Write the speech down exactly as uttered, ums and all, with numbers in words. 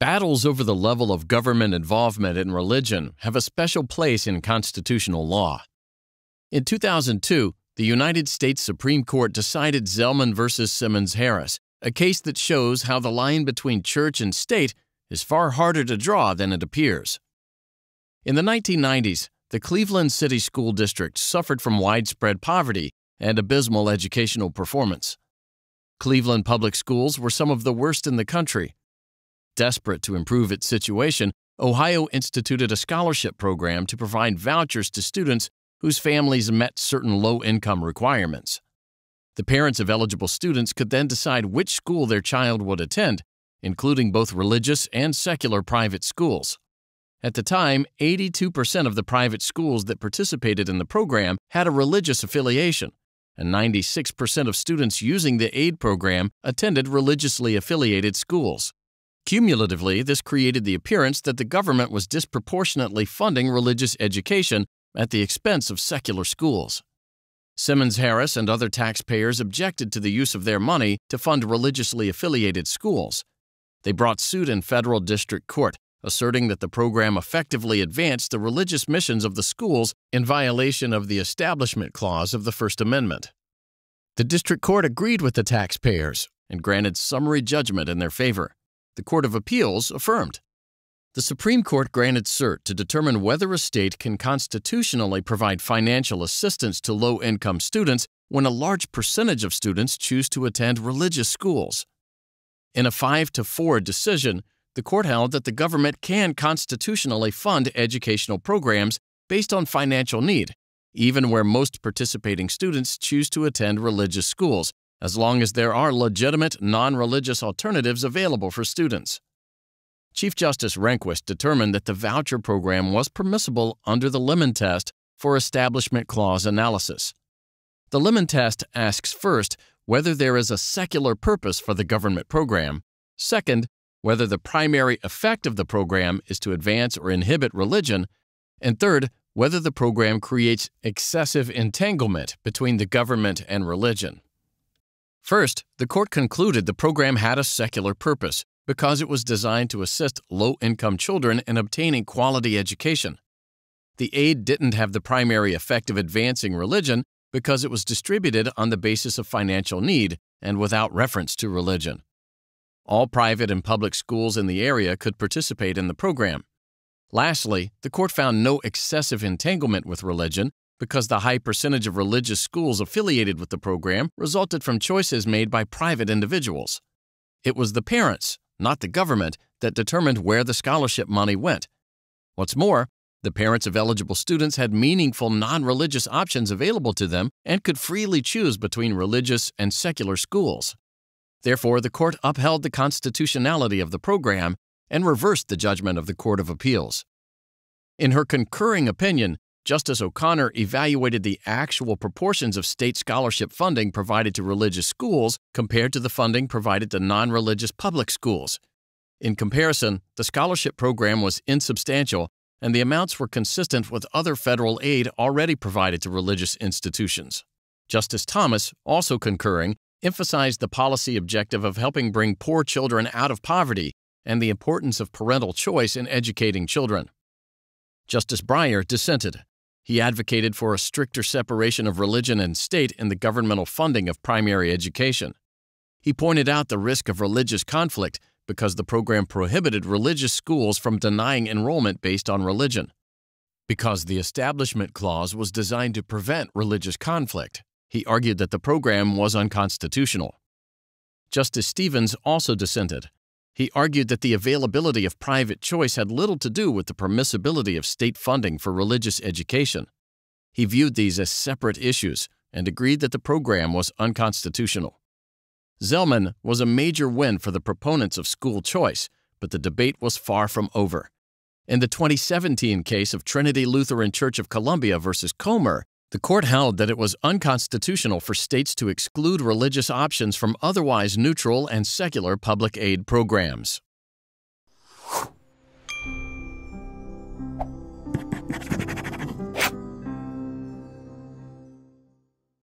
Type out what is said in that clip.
Battles over the level of government involvement in religion have a special place in constitutional law. In two thousand two, the United States Supreme Court decided Zelman versus Simmons-Harris, a case that shows how the line between church and state is far harder to draw than it appears. In the nineteen nineties, the Cleveland City School District suffered from widespread poverty and abysmal educational performance. Cleveland public schools were some of the worst in the country. Desperate to improve its situation, Ohio instituted a scholarship program to provide vouchers to students whose families met certain low-income requirements. The parents of eligible students could then decide which school their child would attend, including both religious and secular private schools. At the time, eighty-two percent of the private schools that participated in the program had a religious affiliation, and ninety-six percent of students using the aid program attended religiously affiliated schools. Cumulatively, this created the appearance that the government was disproportionately funding religious education at the expense of secular schools. Simmons-Harris and other taxpayers objected to the use of their money to fund religiously affiliated schools. They brought suit in federal district court, asserting that the program effectively advanced the religious missions of the schools in violation of the Establishment Clause of the First Amendment. The district court agreed with the taxpayers and granted summary judgment in their favor. The Court of Appeals affirmed. The Supreme Court granted cert to determine whether a state can constitutionally provide financial assistance to low-income students when a large percentage of students choose to attend religious schools. In a five to four decision, the court held that the government can constitutionally fund educational programs based on financial need, even where most participating students choose to attend religious schools, as long as there are legitimate non-religious alternatives available for students. Chief Justice Rehnquist determined that the voucher program was permissible under the Lemon Test for Establishment Clause analysis. The Lemon Test asks first whether there is a secular purpose for the government program, second, whether the primary effect of the program is to advance or inhibit religion, and third, whether the program creates excessive entanglement between the government and religion. First, the court concluded the program had a secular purpose because it was designed to assist low-income children in obtaining quality education. The aid didn't have the primary effect of advancing religion because it was distributed on the basis of financial need and without reference to religion. All private and public schools in the area could participate in the program. Lastly, the court found no excessive entanglement with religion because the high percentage of religious schools affiliated with the program resulted from choices made by private individuals. It was the parents, not the government, that determined where the scholarship money went. What's more, the parents of eligible students had meaningful non-religious options available to them and could freely choose between religious and secular schools. Therefore, the court upheld the constitutionality of the program and reversed the judgment of the Court of Appeals. In her concurring opinion, Justice O'Connor evaluated the actual proportions of state scholarship funding provided to religious schools compared to the funding provided to non-religious public schools. In comparison, the scholarship program was insubstantial, and the amounts were consistent with other federal aid already provided to religious institutions. Justice Thomas, also concurring, emphasized the policy objective of helping bring poor children out of poverty and the importance of parental choice in educating children. Justice Breyer dissented. He advocated for a stricter separation of religion and state in the governmental funding of primary education. He pointed out the risk of religious conflict because the program prohibited religious schools from denying enrollment based on religion. Because the Establishment Clause was designed to prevent religious conflict, he argued that the program was unconstitutional. Justice Stevens also dissented. He argued that the availability of private choice had little to do with the permissibility of state funding for religious education. He viewed these as separate issues and agreed that the program was unconstitutional. Zelman was a major win for the proponents of school choice, but the debate was far from over. In the twenty seventeen case of Trinity Lutheran Church of Columbia versus Comer, the court held that it was unconstitutional for states to exclude religious options from otherwise neutral and secular public aid programs.